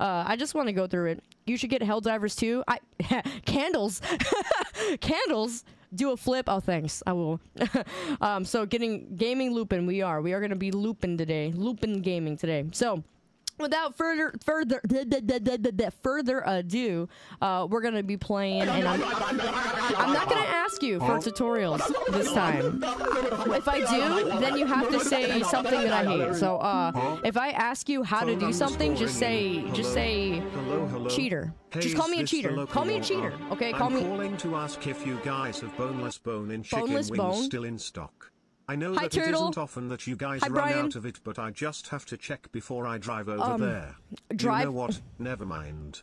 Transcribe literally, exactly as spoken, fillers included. Uh, I just want to go through it. You should get Helldivers too. I candles, candles. Do a flip. Oh, thanks. I will. um, so getting gaming looping. We are. We are gonna be looping today. Looping gaming today. So, without further further further ado, uh, we're gonna be playing. And I'm, I'm not gonna ask you for tutorials this time. If I do, then you have to say something that I hate. So, uh, if I ask you how to do something, just say just say cheater. Just call me a cheater. Call me a cheater. Okay, call me. I'm calling to ask if you guys have boneless bone in chicken wings still in stock. I know Hi, that Turtle. It isn't often that you guys Hi, run Brian. Out of it, but I just have to check before I drive over um, there. Drive? You know what? Never mind.